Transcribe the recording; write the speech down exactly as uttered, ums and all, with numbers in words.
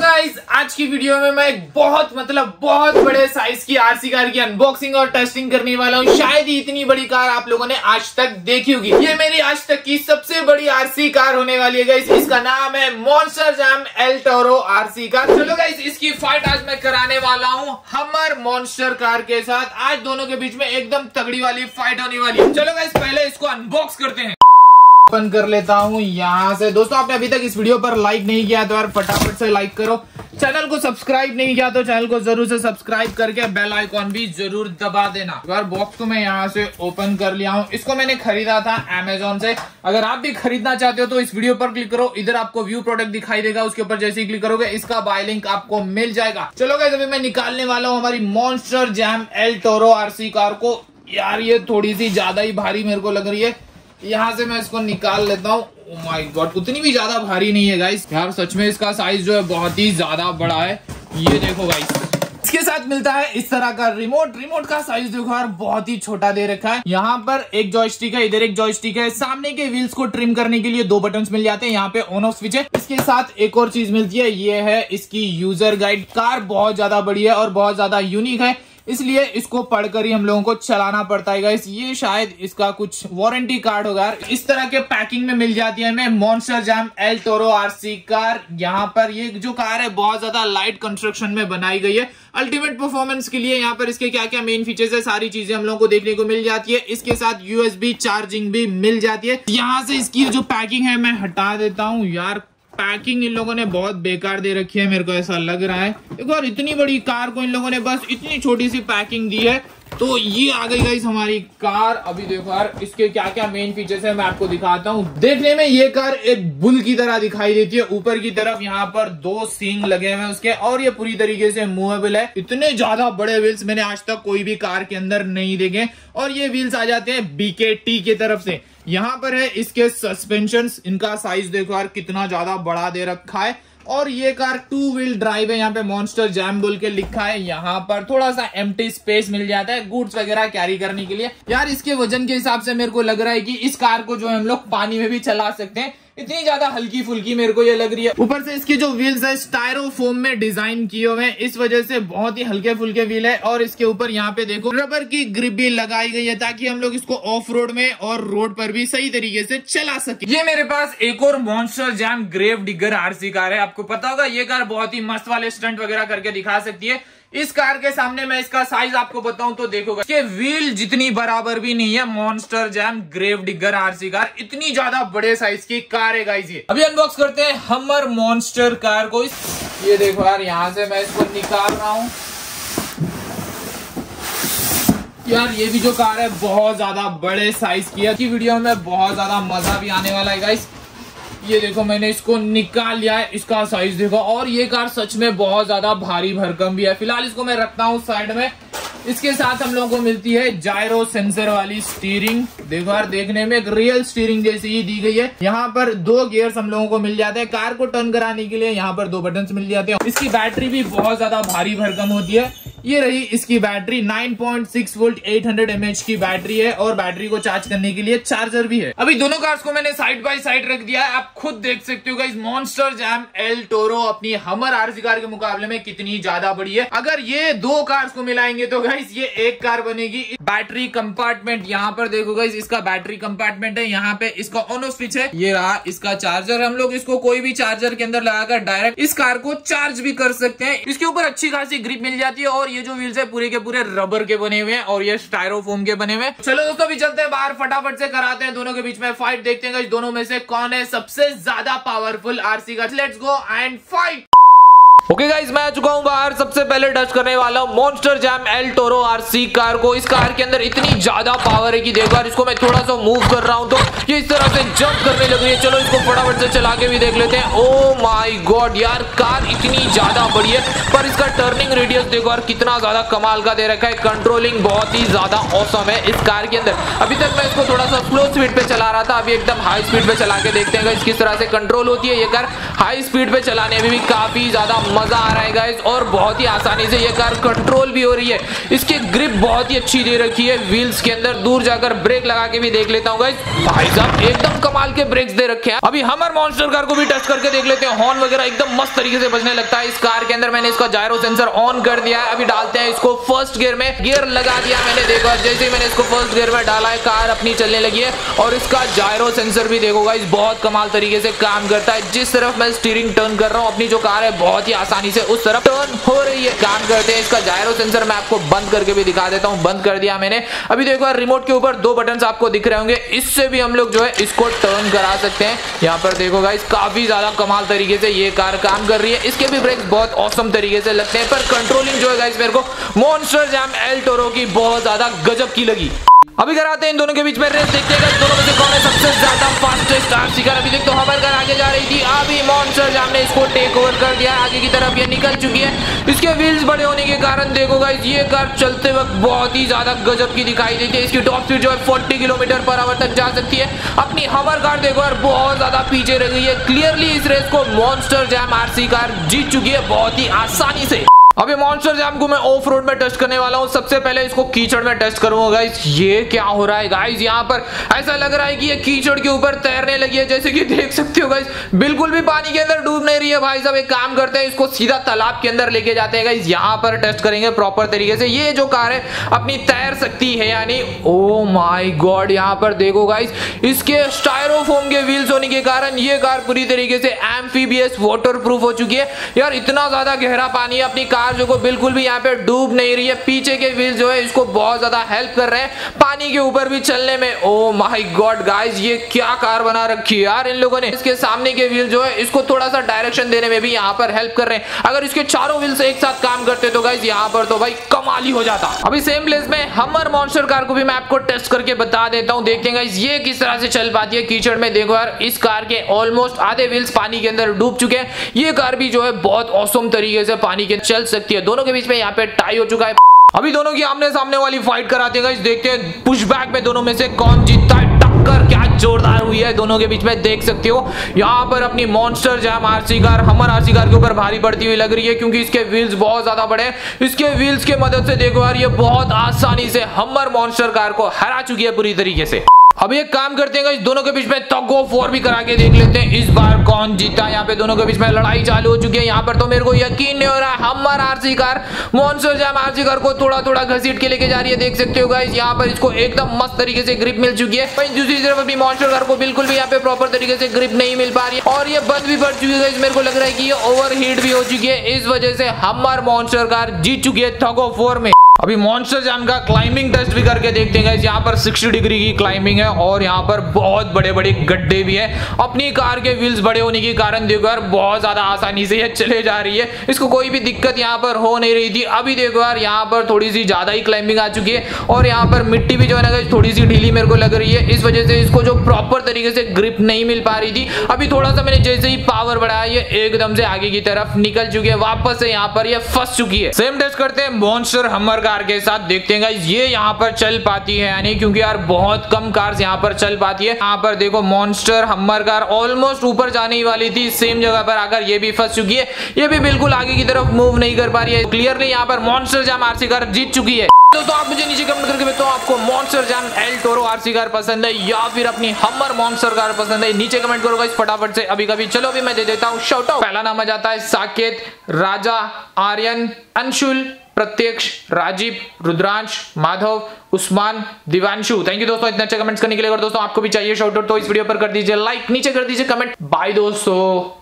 Guys आज की video में मैं एक बहुत मतलब बहुत बड़े साइज की आरसी कार की अनबॉक्सिंग और टेस्टिंग करने वाला हूँ। शायद ही इतनी बड़ी कार आप लोगों ने आज तक देखी होगी। ये मेरी आज तक की सबसे बड़ी आरसी कार होने वाली है गाइस। इसका नाम है Monster Jam El Toro RC car. चलो गाइस इसकी फाइट आज मैं कराने वाला हूँ हमर मॉन्स्टर कार के साथ। आज दोनों के बीच में एकदम तगड़ी वाली फाइट होने वाली है। चलो गाइस पहले इसको अनबॉक्स करते हैं, ओपन कर लेता हूँ यहाँ से। दोस्तों आपने अभी तक इस वीडियो पर लाइक नहीं किया तो यार फटाफट से लाइक करो। चैनल को सब्सक्राइब नहीं किया तो चैनल को जरूर से सब्सक्राइब करके बेल आइकॉन भी जरूर दबा देना। यार बॉक्स को मैं यहाँ से ओपन कर लिया हूँ। इसको मैंने खरीदा था अमेजोन से। अगर आप भी खरीदना चाहते हो तो इस वीडियो पर क्लिक करो, इधर आपको व्यू प्रोडक्ट दिखाई देगा, उसके ऊपर जैसे ही क्लिक करोगे इसका बाय लिंक आपको मिल जाएगा। चलो गाइस अभी मैं निकालने वाला हूँ हमारी Monster Jam El Toro RC car को। यार ये थोड़ी सी ज्यादा ही भारी मेरे को लग रही है, यहाँ से मैं इसको निकाल लेता हूँ। ओह माय गॉड, उतनी भी ज्यादा भारी नहीं है गाइस। यार सच में इसका साइज जो है बहुत ही ज्यादा बड़ा है। ये देखो गाइस, इसके साथ मिलता है इस तरह का रिमोट। रिमोट का साइज देखो यार बहुत ही छोटा दे रखा है। यहाँ पर एक जॉयस्टिक है, इधर एक जॉयस्टिक है। सामने के व्हील्स को ट्रिम करने के लिए दो बटन्स मिल जाते हैं। यहाँ पे ऑन ऑफ स्विच है। इसके साथ एक और चीज मिलती है, ये है इसकी यूजर गाइड। कार बहुत ज्यादा बड़ी है और बहुत ज्यादा यूनिक है, इसलिए इसको पढ़कर ही हम लोगों को चलाना पड़ता है गाइस। ये शायद इसका कुछ वारंटी कार्ड होगा। इस तरह के पैकिंग में मिल जाती है हमें Monster Jam El Toro RC car. यहाँ पर ये जो कार है बहुत ज्यादा लाइट कंस्ट्रक्शन में बनाई गई है अल्टीमेट परफॉर्मेंस के लिए। यहाँ पर इसके क्या क्या मेन फीचर्स है सारी चीजें हम लोगों को देखने को मिल जाती है। इसके साथ यूएसबी चार्जिंग भी मिल जाती है। यहाँ से इसकी जो पैकिंग है मैं हटा देता हूँ। यार पैकिंग इन लोगों ने बहुत बेकार दे रखी है, मेरे को ऐसा लग रहा है। देखो यार इतनी बड़ी कार को इन लोगों ने बस इतनी छोटी सी पैकिंग दी है। तो ये आ गई गाइस हमारी कार। अभी देखो यार इसके क्या क्या मेन फीचर्स है मैं आपको दिखाता हूँ। देखने में ये कार एक बुल की तरह दिखाई देती है। ऊपर की तरफ यहाँ पर दो सींग लगे हुए हैं उसके, और ये पूरी तरीके से मूवेबल है। इतने ज्यादा बड़े व्हील्स मैंने आज तक कोई भी कार के अंदर नहीं देखे। और ये व्हील्स आ जाते हैं बीकेटी की तरफ से। यहाँ पर है इसके सस्पेंशन, इनका साइज देखो यार कितना ज्यादा बड़ा दे रखा है। और ये कार टू व्हील ड्राइव है। यहाँ पे मॉन्स्टर जैम बोल के लिखा है। यहाँ पर थोड़ा सा एम्प्टी स्पेस मिल जाता है गुड्स वगैरह कैरी करने के लिए। यार इसके वजन के हिसाब से मेरे को लग रहा है कि इस कार को जो हम लोग पानी में भी चला सकते हैं, इतनी ज्यादा हल्की फुल्की मेरे को ये लग रही है। ऊपर से इसकी जो व्हील्स है स्टायरोफोम में डिजाइन किए हुए हैं, इस वजह से बहुत ही हल्के फुल्के व्हील है। और इसके ऊपर यहाँ पे देखो रबर की ग्रिप भी लगाई गई है ताकि हम लोग इसको ऑफ रोड में और रोड पर भी सही तरीके से चला सके। ये मेरे पास एक और Monster Jam Grave Digger RC car है। आपको पता होगा ये कार बहुत ही मस्त वाले स्टंट वगैरह करके दिखा सकती है। इस कार के सामने मैं इसका साइज आपको बताऊं तो देखोगा कि व्हील जितनी बराबर भी नहीं है। Monster Jam Grave Digger RC car इतनी ज्यादा बड़े साइज की कार है गाइस। ये अभी अनबॉक्स करते हैं हमर मॉन्स्टर कार को। ये देखो यार यहाँ से मैं इसको निकाल रहा हूँ। यार ये भी जो कार है बहुत ज्यादा बड़े साइज की है। की वीडियो में बहुत ज्यादा मजा भी आने वाला है गाइस। ये देखो मैंने इसको निकाल लिया है, इसका साइज देखो। और ये कार सच में बहुत ज्यादा भारी भरकम भी है। फिलहाल इसको मैं रखता हूँ साइड में। इसके साथ हम लोगों को मिलती है जायरो सेंसर वाली स्टीयरिंग। देखो यार देखने में एक रियल स्टीयरिंग जैसी ही दी गई है। यहाँ पर दो गियर्स हम लोगों को मिल जाते हैं। कार को टर्न कराने के लिए यहाँ पर दो बटन्स मिल जाते हैं। इसकी बैटरी भी बहुत ज्यादा भारी भरकम होती है। ये रही इसकी battery, nine point six volt eight hundred MH की बैटरी है। और बैटरी को चार्ज करने के लिए चार्जर भी है। अभी दोनों कार्स को मैंने साइड बाय साइड रख दिया है, आप खुद देख सकते हो guys. Monster Jam El Toro अपनी हमर आरसी कार के मुकाबले में कितनी ज्यादा बड़ी है। अगर ये दो कार्स को मिलाएंगे तो गाइस ये एक कार बनेगी। बैटरी कंपार्टमेंट यहाँ पर देखो गाइस, इसका बैटरी कंपार्टमेंट है। यहाँ पे इसका ऑन ऑफ स्विच है। ये रहा इसका चार्जर। हम लोग इसको कोई भी चार्जर के अंदर लगाकर डायरेक्ट इस कार को चार्ज भी कर सकते हैं। इसके ऊपर अच्छी खासी ग्रिप मिल जाती है। और ये जो व्हील्स है पूरे के पूरे रबर के बने हुए हैं और ये स्टायरोफोम के बने हुए हैं। चलो दोस्तों अभी चलते हैं बाहर, फटाफट से कराते हैं दोनों के बीच में फाइट। देखते हैं दोनों में से कौन है सबसे ज्यादा पावरफुल आरसी का। Let's go and fight. Okay guys मैं आ चुका हूँ बाहर। सबसे पहले टच करने वाला हूँ Monster Jam El Toro RC car को। इस कार के अंदर इतनी ज्यादा पावर है कि देखो यार इसको मैं थोड़ा सा मूव कर रहा हूँ तो ये इस तरह से जंप करने लग रही है। चलो इसको फटाफट से चला के भी देख लेते हैं। ओ माय गॉड यार कार इतनी ज्यादा बड़ी है पर इसका टर्निंग रेडियस देखो यार कितना ज्यादा कमाल का दे रखा है। कंट्रोलिंग बहुत ही ज्यादा औसम है इस कार के अंदर। अभी तक मैं इसको थोड़ा सा स्लो स्पीड पे चला रहा था, अभी एकदम हाई स्पीड पे चला के देखते हैं गाइस किस तरह से कंट्रोल होती है ये कार। हाई स्पीड पे चलाने में भी काफी ज्यादा मजा आ रहा है गाइस, और बहुत ही आसानी से ये कार कंट्रोल भी हो रही है। इसकी ग्रिप बहुत ही अच्छी दे रखी है व्हील्स के अंदर। दूर जाकर ब्रेक लगा के भी देख लेता हूँ गाइस, भाई साहब एकदम कमाल के ब्रेक्स दे रखे हैं। अभी हमर मॉन्स्टर कार को भी टच करके देख लेते हैं, हॉर्न वगैरह एकदम मस्त तरीके से बजने लगता है इस कार के अंदर। मैंने इसका जायरो सेंसर ऑन कर दिया है। अभी डालते हैं इसको फर्स्ट गियर में, गियर लगा दिया मैंने। देखो जैसे ही मैंने इसको फर्स्ट गियर में डाला है, कार अपनी चलने लगी है। और इसका जायरो सेंसर भी देखो गाइस, बहुत कमाल तरीके से काम करता है। जिस तरफ मैं स्टीयरिंग टर्न कर रहा हूँ, अपनी जो कार है बहुत ही आसानी से उस तरफ टर्न हो रही है। काम करते हैं इसका जायरो सेंसर, मैं आपको बंद करके भी दिखा देता हूँ। बंद कर दिया मैंने। अभी देखो रिमोट के ऊपर दो बटन आपको दिख रहे होंगे, इससे भी हम लोग जो है इसको टर्न करा सकते हैं। यहाँ पर देखो गाइस, काफी ज्यादा कमाल तरीके से ये कार काम कर रही है। इसके भी ब्रेक्स बहुत ऑसम तरीके से लगते हैं। पर कंट्रोलिंग जो है गाइस मेरे को मॉन्स्टर जैम एल टोरो की बहुत ज्यादा गजब की लगी। अभी कराते हैं इन दोनों के बीच में रेस, देखते हैं दोनों में से कौन है सबसे ज्यादा फास्टेस्ट आर शिकार। अभी देखते हैं हमर कार आगे जा रही थी, अभी मॉन्स्टर जैम ने इसको टेक ओवर कर दिया। आगे की तरफ ये निकल चुकी है। इसके व्हील्स बड़े होने के कारण देखो गाइस, ये कार चलते वक्त बहुत ही ज्यादा गजब की दिखाई देती है। इसकी टॉप स्पीड जो है फोर्टी किलोमीटर पर आवर तक जा सकती है। अपनी हमर कार देखो यार, बहुत ज्यादा पीछे रह गई है। क्लियरली इस रेस को मॉन्स्टर जैम आर शिकार जीत चुकी है बहुत ही आसानी से। अभी मॉन्स्टर जैम को मैं ऑफ रोड में टेस्ट करने वाला हूँ। सबसे पहले इसको कीचड़ में टेस्ट करूंगा गाइस। ये क्या हो रहा है गाइस, यहाँ पर ऐसा लग रहा है कि ये कीचड़ के ऊपर तैरने लगी है, जैसे कि देख सकते हो गाइस। बिल्कुल भी पानी के अंदर डूब नहीं रही है भाई साहब। एक काम करते हैं, इसको सीधा तालाब के अंदर लेके जाते हैं गाइस, यहाँ पर टेस्ट करेंगे प्रॉपर तरीके से ये जो कार है अपनी तैर सकती है यानी। ओ माई गॉड, यहाँ पर देखो गाइस, इसके स्टायरोफोम के व्हील्स होने के कारण ये कार पूरी तरीके से एम्फीबियस वाटर प्रूफ हो चुकी है। यार इतना ज्यादा गहरा पानी है, अपनी कार जो को बिल्कुल भी यहाँ पे डूब नहीं रही है। पीछे के व्हील्स जो है इसको बहुत ज्यादा हेल्प कर रहे हैं पानी के ऊपर भी चलने में। ओ माय गॉड गाइस, ये क्या कार बना रखी है यार इन लोगों ने। इसके सामने के व्हील जो है इसको थोड़ा सा डायरेक्शन देने में भी यहाँ पर हेल्प कर रहे हैं। अगर इसके चारों व्हील्स एक साथ काम करते तो गाइस यहाँ पर तो भाई कमाल ही हो जाता। अभी सेम प्लेस में हमर मॉन्स्टर कार को भी मैं आपको टेस्ट करके बता देता हूँ, देखते हैं गाइस ये किस तरह से चल पाती है कीचड़ में। देखो यार, इस कार के ऑलमोस्ट आधे व्हील्स पानी के अंदर डूब चुके हैं। ये कार भी जो है बहुत औसम तरीके से पानी के चल सकती है। दोनों के बीच में यहाँ पे टाई हो चुका है। अभी दोनों की आमने सामने वाली फाइट कराते हैं गाइस, देखते हैं पुशबैक में दोनों में से कौन जीतता है। टक्कर क्या जोरदार हुई है दोनों के बीच में, देख सकते हो। यहाँ पर अपनी Monster Jam RC car Hummer RC car के ऊपर भारी पड़ती हुई लग रही है, क्योंकि इसके व्हील्स बहुत ज्यादा बड़े हैं। इसके व्हील्स के मदद से देखो यार, ये बहुत आसानी से हमर मॉन्स्टर कार को हरा चुकी है पूरी तरीके से। अब एक काम करते हैं गाइस, दोनों के बीच में टग ऑफ वॉर भी करा के देख लेते हैं इस बार कौन जीता। यहाँ पे दोनों के बीच में लड़ाई चालू हो चुकी है। यहाँ पर तो मेरे को यकीन नहीं हो रहा है, Hummer RC car Monster Jam RC car को थोड़ा थोड़ा घसीट के लेके जा रही है, देख सकते हो गाइस। यहाँ पर इसको एकदम मस्त तरीके से ग्रिप मिल चुकी है। दूसरी तरफ अपनी मॉन्स्टर कार को बिल्कुल भी यहाँ पे प्रॉपर तरीके से ग्रिप नहीं मिल पा रही है, और ये बंद भी पड़ चुकी है। मेरे को लग रहा है कि ये ओवर हीट भी हो चुकी है, इस वजह से हमर मॉन्स्टर कार जीत चुकी है टग ऑफ वॉर में। अभी मॉन्स्टर जैम का क्लाइंबिंग टेस्ट भी करके देखते हैं गाइस। यहाँ पर साठ डिग्री की क्लाइंबिंग है, और यहाँ पर बहुत बड़े बड़े गड्ढे भी हैं। अपनी कार के व्हील्स बड़े होने के कारण देखो यार, बहुत ज्यादा आसानी से ये चले जा रही है, इसको कोई भी दिक्कत यहाँ पर हो नहीं रही थी। अभी देखो यार, यहाँ पर थोड़ी सी ज्यादा ही क्लाइंबिंग आ चुकी है, और यहाँ पर मिट्टी भी जो है ना थोड़ी सी ढीली मेरे को लग रही है, इस वजह से इसको जो प्रॉपर तरीके से ग्रिप नहीं मिल पा रही थी। अभी थोड़ा सा मैंने जैसे ही पावर बढ़ाया, ये एकदम से आगे की तरफ निकल चुकी है, वापस से यहाँ पर ये फंस चुकी है। सेम टेस्ट करते हैं मॉन्स्टर हमर कार के साथ, देखते हैं गाइस ये यहाँ पर चल पाती है यानी, क्योंकि यार बहुत कम कार्स यहाँ पर चल पाती है। यहाँ पर देखो मॉन्स्टर हमर कार ऑलमोस्ट ऊपर जाने ही वाली थी, सेम जगह पर आकर ये भी फंस चुकी है। ये भी बिल्कुल आगे की तरफ मूव नहीं कर पा रही है। क्लियरली यहाँ पर मॉन्स्टर जैम आरसी कार जीत चुकी है। दोस्तों आप मुझे नीचे कमेंट करके बताओ, आपको Monster Jam El Toro RC car पसंद है या फिर अपनी हमर मॉन्स्टर कार पसंद है। नीचे कमेंट करो गाइस फटाफट से अभी कभी। चलो अभी मैं दे देता हूँ शाउट आउट। पहला नाम आ जाता है साकेत, राजा, आर्यन, अंशुल, प्रत्यक्ष, राजीव, रुद्रांश, माधव, उस्मान, दिवांशु। थैंक यू दोस्तों इतने अच्छे कमेंट्स करने के लिए। अगर दोस्तों आपको भी चाहिए शाउट आउट तो इस वीडियो पर कर दीजिए लाइक, नीचे कर दीजिए कमेंट। बाय दोस्तों।